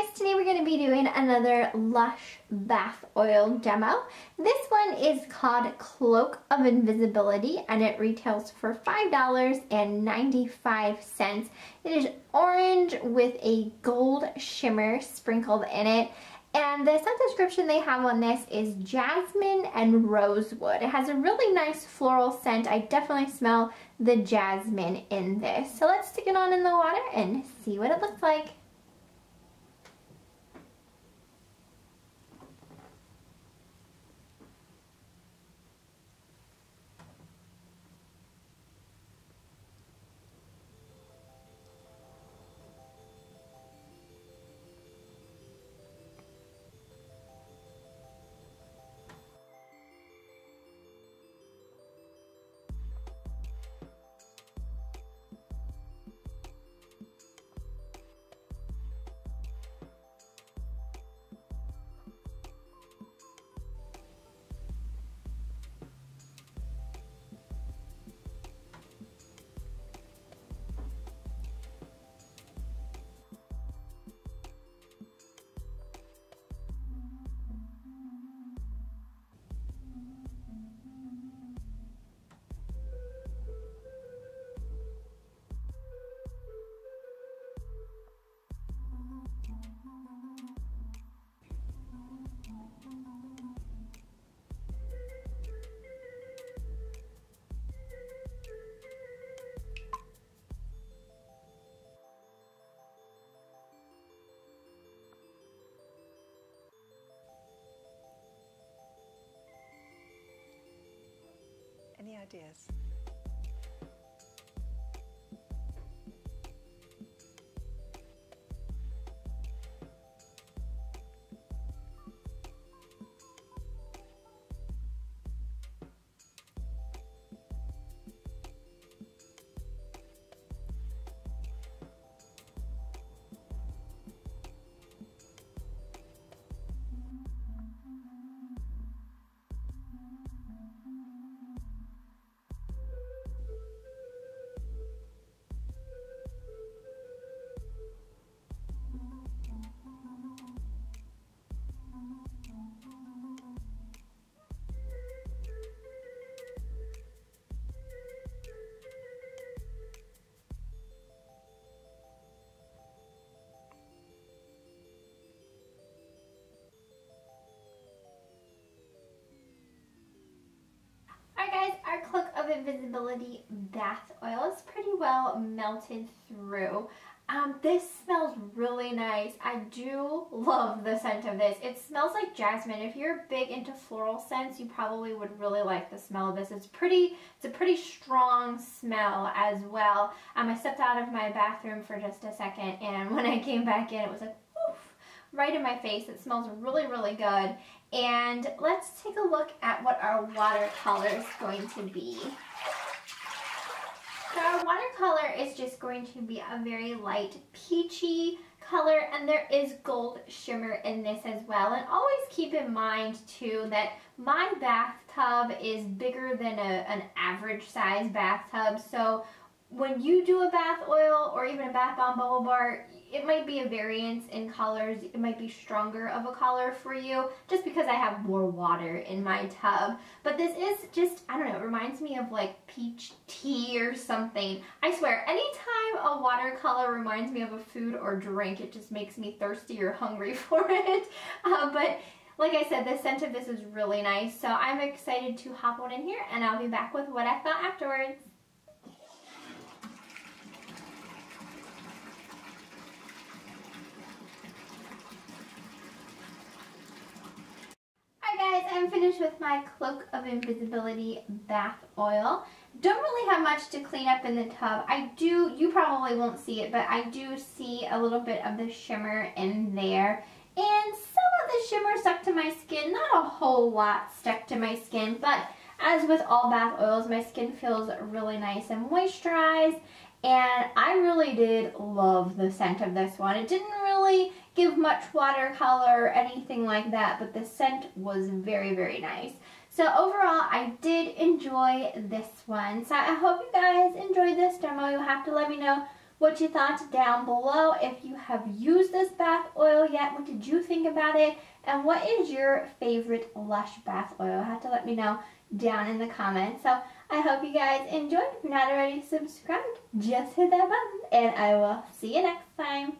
guys, today we're going to be doing another Lush bath oil demo. This one is called Cloak of Invisibility and it retails for $5.95. It is orange with a gold shimmer sprinkled in it. And the scent description they have on this is jasmine and rosewood. It has a really nice floral scent. I definitely smell the jasmine in this. So let's stick it on in the water and see what it looks like. Any ideas? Invisibility bath oil is pretty well melted through. This smells really nice. I do love the scent of this. It smells like jasmine. If you're big into floral scents, you probably would really like the smell of this. It's a pretty strong smell as well. I stepped out of my bathroom for just a second, and when I came back in, it was like oof, right in my face. It smells really, really good. And let's take a look at what our watercolor is going to be. So our watercolor is just going to be a very light peachy color, and there is gold shimmer in this as well. And always keep in mind too that my bathtub is bigger than an average size bathtub. So when you do a bath oil or even a bath bomb bubble bar, it might be a variance in colors. It might be stronger of a color for you just because I have more water in my tub. But this is just, I don't know, it reminds me of like peach tea or something. I swear, anytime a watercolor reminds me of a food or drink, it just makes me thirsty or hungry for it. But like I said, the scent of this is really nice. So I'm excited to hop on in here, and I'll be back with what I thought afterwards. I'm finished with my Cloak of Invisibility bath oil. Don't really have much to clean up in the tub. You probably won't see it, but I do see a little bit of the shimmer in there. And some of the shimmer stuck to my skin. Not a whole lot stuck to my skin, but as with all bath oils, my skin feels really nice and moisturized. And I really did love the scent of this one. It didn't really give much watercolor or anything like that, but the scent was very, very nice. So overall, I did enjoy this one. So I hope you guys enjoyed this demo. You'll have to let me know What you thought down below. If you have used this bath oil yet, what did you think about it? And what is your favorite Lush bath oil? Have to let me know down in the comments. So I hope you guys enjoyed. If you're not already subscribed, just hit that button, and I will see you next time.